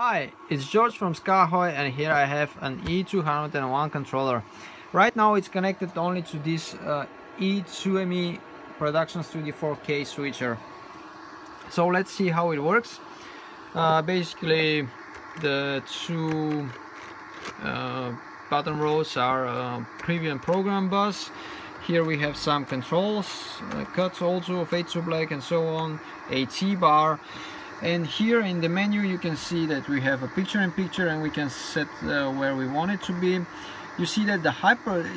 Hi, it's George from SKAARHOJ, and here I have an E201 controller. Right now it's connected only to this E2ME Production Studio 4K switcher. So let's see how it works. Basically the two button rows are preview and program bus. Here we have some controls, cuts also, fade to black and so on, a T-bar. And here in the menu you can see that we have a picture-in-picture and we can set where we want it to be. You see that the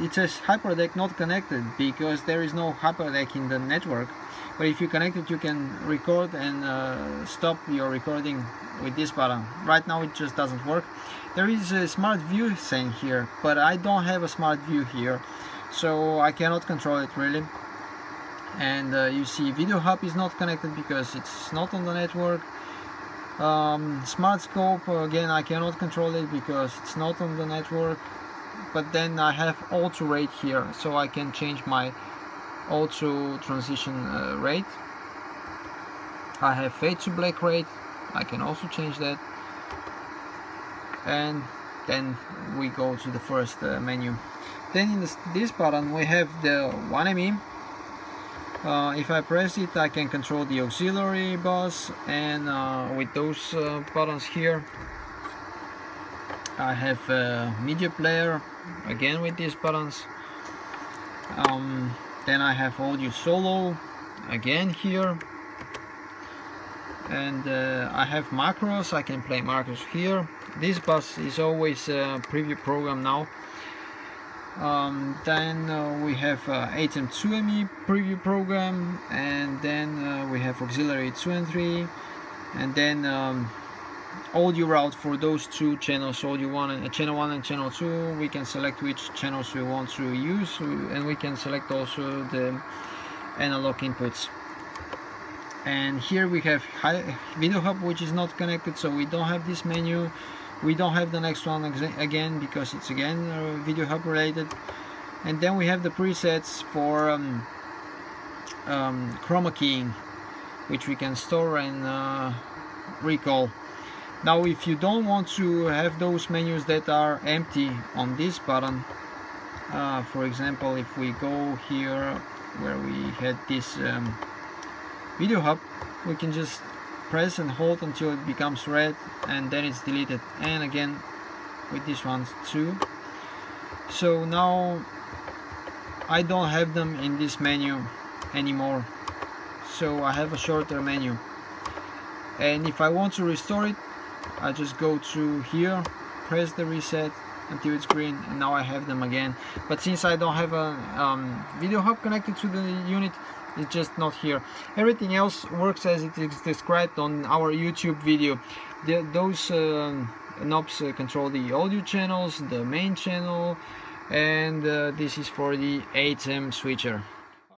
it says HyperDeck not connected because there is no HyperDeck in the network. But if you connect it, you can record and stop your recording with this button. Right now it just doesn't work. There is a smart view thing here, but I don't have a smart view here, so I cannot control it really. And you see VideoHub is not connected because it's not on the network. SmartScope, again, I cannot control it because it's not on the network. But then I have auto rate here, so I can change my auto transition rate. I have fade to black rate, I can also change that. And then we go to the first menu. Then in this button we have the 1M/e. If I press it, I can control the auxiliary bus, and with those buttons here I have a media player, again with these buttons. Then I have audio solo, again here, and I have macros. I can play macros here. This bus is always a preview program now. Then we have ATEM 2ME preview program, and then we have auxiliary 2 and 3, and then audio route for those two channels, audio channel 1 and channel 2. We can select which channels we want to use, and we can select also the analog inputs. And here we have VideoHub, which is not connected, so we don't have this menu. We don't have the next one again because it's again VideoHub related. And then we have the presets for chroma keying, which we can store and recall. Now if you don't want to have those menus that are empty on this button, for example if we go here where we had this VideoHub, we can just press and hold until it becomes red, and then it's deleted. And again with these ones too. So now I don't have them in this menu anymore, so I have a shorter menu. And if I want to restore it, I just go to here, press the reset until it's green, and now I have them again. But since I don't have a VideoHub connected to the unit, it's just not here. Everything else works as it is described on our YouTube video. Those knobs control the audio channels, the main channel, and this is for the ATEM switcher.